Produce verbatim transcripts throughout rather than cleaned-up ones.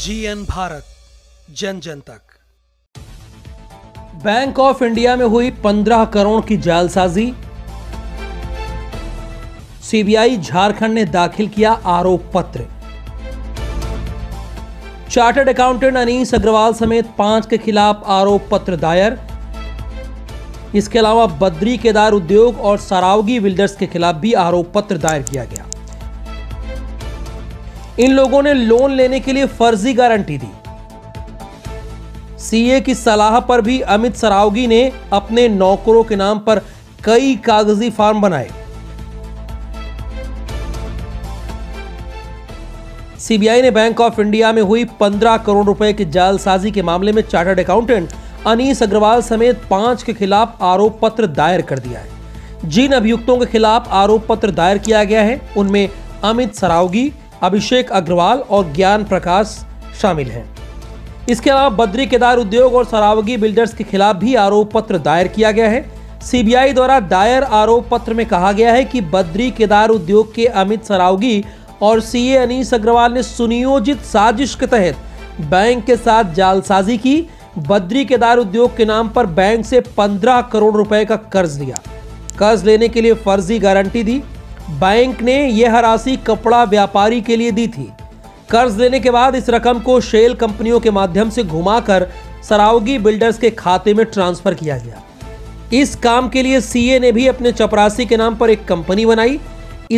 GN Bharat जन जन तक। बैंक ऑफ इंडिया में हुई पंद्रह करोड़ की जालसाजी, सीबीआई झारखंड ने दाखिल किया आरोप पत्र। चार्टर्ड अकाउंटेंट अनीश अग्रवाल समेत पांच के खिलाफ आरोप पत्र दायर। इसके अलावा बद्री केदार उद्योग और सरावगी बिल्डर्स के खिलाफ भी आरोप पत्र दायर किया गया। इन लोगों ने लोन लेने के लिए फर्जी गारंटी दी। सीए की सलाह पर भी अमित सरावगी ने अपने नौकरों के नाम पर कई कागजी फॉर्म बनाए। सीबीआई ने बैंक ऑफ इंडिया में हुई पंद्रह करोड़ रुपए की जालसाजी के मामले में चार्टर्ड अकाउंटेंट अनीश अग्रवाल समेत पांच के खिलाफ आरोप पत्र दायर कर दिया है। जिन अभियुक्तों के खिलाफ आरोप पत्र दायर किया गया है उनमें अमित सरावगी, अभिषेक अग्रवाल और ज्ञान प्रकाश शामिल हैं। इसके अलावा बद्री केदार उद्योग और सरावगी बिल्डर्स के खिलाफ भी आरोप पत्र दायर किया गया है। सीबीआई द्वारा दायर आरोप पत्र में कहा गया है कि बद्री केदार उद्योग के अमित सरावगी और सीए अनीश अग्रवाल ने सुनियोजित साजिश के तहत बैंक के साथ जालसाजी की, बद्री केदार उद्योग के नाम पर बैंक से पंद्रह करोड़ रुपए का कर्ज लिया, कर्ज लेने के लिए फर्जी गारंटी दी। बैंक ने यह राशि कपड़ा व्यापारी के लिए दी थी। कर्ज लेने के बाद इस रकम को शेल कंपनियों के माध्यम से घुमाकर सरावगी बिल्डर्स के खाते में ट्रांसफर किया गया। इस काम के लिए सीए ने भी अपने चपरासी के नाम पर एक कंपनी बनाई।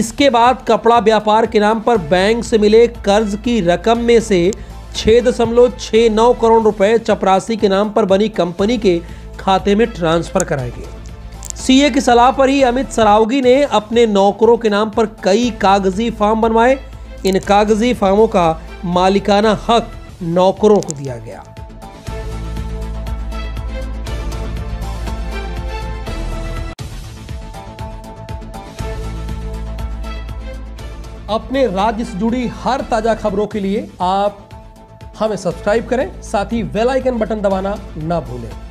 इसके बाद कपड़ा व्यापार के नाम पर बैंक से मिले कर्ज की रकम में से छः दशमलव छः नौ करोड़ रुपए चपरासी के नाम पर बनी कंपनी के खाते में ट्रांसफर कराए गए। सीए की सलाह पर ही अमित सरावगी ने अपने नौकरों के नाम पर कई कागजी फॉर्म बनवाए। इन कागजी फॉर्मों का मालिकाना हक नौकरों को दिया गया। अपने राज्य से जुड़ी हर ताजा खबरों के लिए आप हमें सब्सक्राइब करें, साथ ही बेल आइकन बटन दबाना ना भूलें।